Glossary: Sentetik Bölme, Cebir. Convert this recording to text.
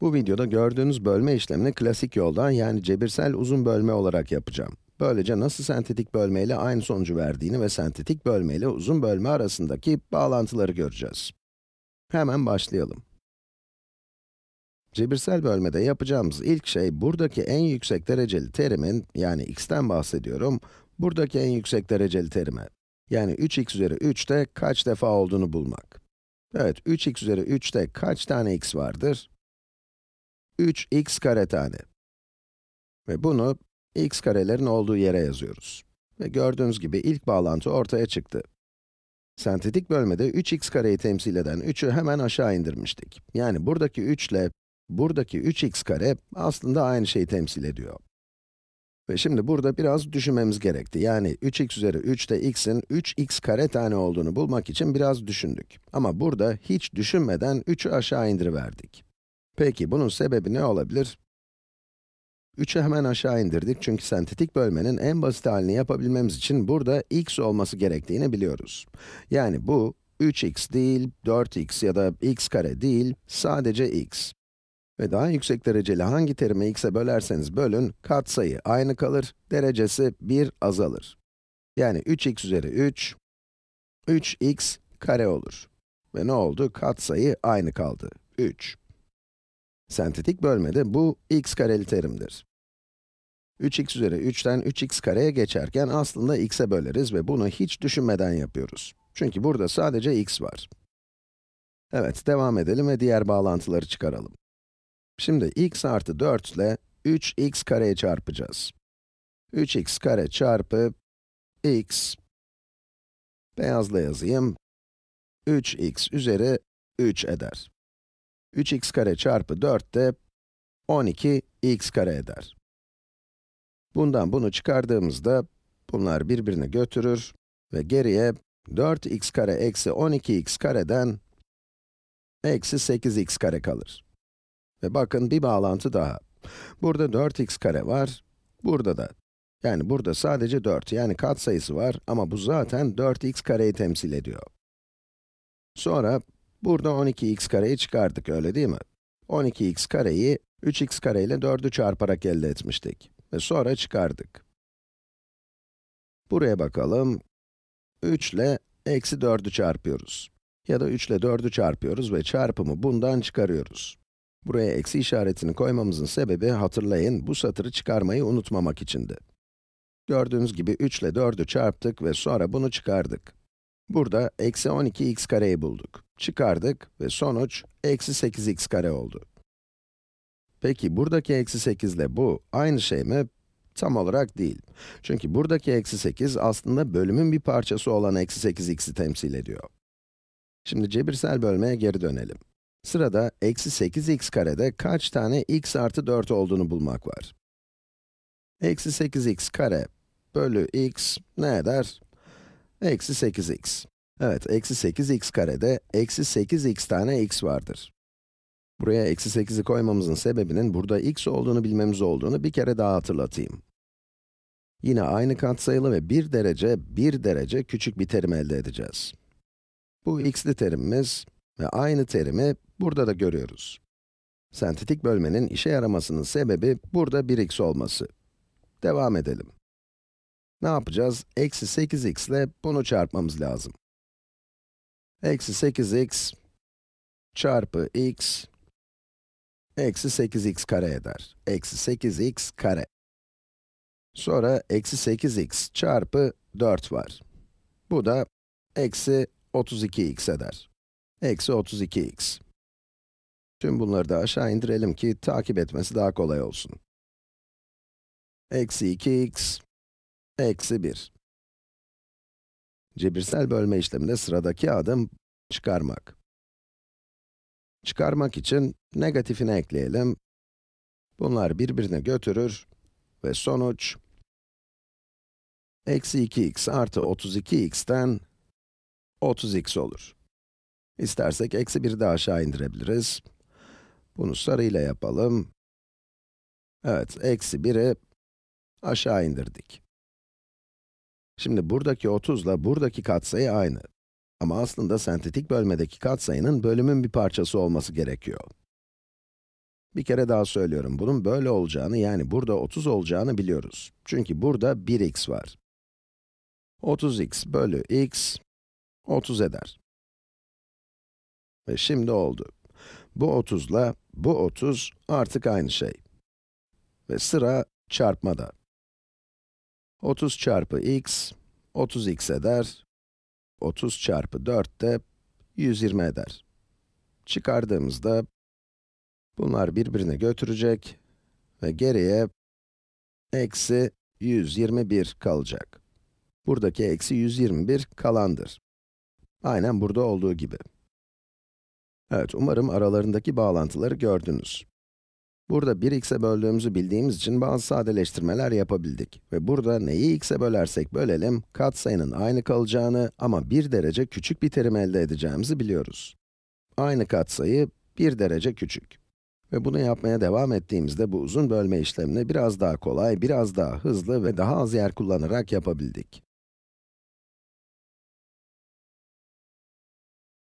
Bu videoda gördüğünüz bölme işlemini klasik yoldan, yani cebirsel uzun bölme olarak yapacağım. Böylece nasıl sentetik bölme ile aynı sonucu verdiğini ve sentetik bölme ile uzun bölme arasındaki bağlantıları göreceğiz. Hemen başlayalım. Cebirsel bölmede yapacağımız ilk şey, buradaki en yüksek dereceli terimin, yani x'ten bahsediyorum, buradaki en yüksek dereceli terime, yani 3x üzeri 3'te kaç defa olduğunu bulmak. Evet, 3x üzeri 3'te kaç tane x vardır? 3x kare tane. Ve bunu x karelerin olduğu yere yazıyoruz. Ve gördüğünüz gibi ilk bağlantı ortaya çıktı. Sentetik bölmede 3x kareyi temsil eden 3'ü hemen aşağı indirmiştik. Yani buradaki 3 ile buradaki 3x kare aslında aynı şeyi temsil ediyor. Ve şimdi burada biraz düşünmemiz gerekti. Yani 3x üzeri 3'te x'in 3x kare tane olduğunu bulmak için biraz düşündük. Ama burada hiç düşünmeden 3'ü aşağı indiriverdik. Peki bunun sebebi ne olabilir? 3'ü hemen aşağı indirdik çünkü sentetik bölmenin en basit halini yapabilmemiz için burada x olması gerektiğini biliyoruz. Yani bu 3x değil, 4x ya da x kare değil, sadece x. Ve daha yüksek dereceli hangi terimi x'e bölerseniz bölün, katsayı aynı kalır, derecesi 1 azalır. Yani 3x üzeri 3, 3x kare olur. Ve ne oldu? Katsayı aynı kaldı, 3. Sentetik bölmede bu x kareli terimdir. 3x üzeri 3'ten 3x kareye geçerken aslında x'e böleriz ve bunu hiç düşünmeden yapıyoruz. Çünkü burada sadece x var. Evet, devam edelim ve diğer bağlantıları çıkaralım. Şimdi x artı 4 ile 3x kareye çarpacağız. 3x kare çarpı x, beyazla yazayım, 3x üzeri 3 eder. 3x kare çarpı 4 de 12x kare eder. Bundan bunu çıkardığımızda, bunlar birbirini götürür ve geriye 4x kare eksi 12x kareden eksi 8x kare kalır. Ve bakın bir bağlantı daha. Burada 4x kare var, burada da. Yani burada sadece 4, yani katsayısı var ama bu zaten 4x kareyi temsil ediyor. Sonra, burada 12x kareyi çıkardık, öyle değil mi? 12x kareyi 3x kare ile 4'ü çarparak elde etmiştik. Ve sonra çıkardık. Buraya bakalım. 3 ile eksi 4'ü çarpıyoruz. Ya da 3 ile 4'ü çarpıyoruz ve çarpımı bundan çıkarıyoruz. Buraya eksi işaretini koymamızın sebebi, hatırlayın, bu satırı çıkarmayı unutmamak içindi. Gördüğünüz gibi 3 ile 4'ü çarptık ve sonra bunu çıkardık. Burada eksi 12x kareyi bulduk. Çıkardık ve sonuç eksi 8x kare oldu. Peki buradaki eksi 8 ile bu aynı şey mi? Tam olarak değil. Çünkü buradaki eksi 8 aslında bölümün bir parçası olan eksi 8x'i temsil ediyor. Şimdi cebirsel bölmeye geri dönelim. Sırada eksi 8x karede kaç tane x artı 4 olduğunu bulmak var. Eksi 8x kare bölü x ne eder? Eksi 8x. Evet, eksi 8x karede eksi 8x tane x vardır. Buraya eksi 8'i koymamızın sebebinin burada x olduğunu bilmemiz olduğunu bir kere daha hatırlatayım. Yine aynı katsayılı ve bir derece küçük bir terim elde edeceğiz. Bu x'li terimimiz ve aynı terimi burada da görüyoruz. Sentetik bölmenin işe yaramasının sebebi burada 1x olması. Devam edelim. Ne yapacağız? Eksi 8x ile bunu çarpmamız lazım. Eksi 8x çarpı x, eksi 8x kare eder. Eksi 8x kare. Sonra eksi 8x çarpı 4 var. Bu da eksi 32x eder. Eksi 32x. Tüm bunları da aşağı indirelim ki takip etmesi daha kolay olsun. Eksi 2x, eksi 1. Cebirsel bölme işleminde sıradaki adım çıkarmak. Çıkarmak için negatifini ekleyelim. Bunlar birbirine götürür ve sonuç eksi 2x artı 32x'ten 30x olur. İstersek eksi 1'i de aşağı indirebiliriz. Bunu sarıyla yapalım. Evet, eksi 1'i aşağı indirdik. Şimdi buradaki 30 ile buradaki katsayı aynı. Ama aslında sentetik bölmedeki katsayının bölümün bir parçası olması gerekiyor. Bir kere daha söylüyorum, bunun böyle olacağını, yani burada 30 olacağını biliyoruz. Çünkü burada 1x var. 30x bölü x, 30 eder. Ve şimdi oldu. Bu 30 ile bu 30 artık aynı şey. Ve sıra çarpmada. 30 çarpı x, 30x eder. 30 çarpı 4 de 120 eder. Çıkardığımızda, bunlar birbirine götürecek ve geriye eksi 121 kalacak. Buradaki eksi 121 kalandır. Aynen burada olduğu gibi. Evet, umarım aralarındaki bağlantıları gördünüz. Burada 1x'e böldüğümüzü bildiğimiz için bazı sadeleştirmeler yapabildik. Ve burada neyi x'e bölersek bölelim, katsayının aynı kalacağını ama 1 derece küçük bir terim elde edeceğimizi biliyoruz. Aynı katsayı 1 derece küçük. Ve bunu yapmaya devam ettiğimizde bu uzun bölme işlemini biraz daha kolay, biraz daha hızlı ve daha az yer kullanarak yapabildik.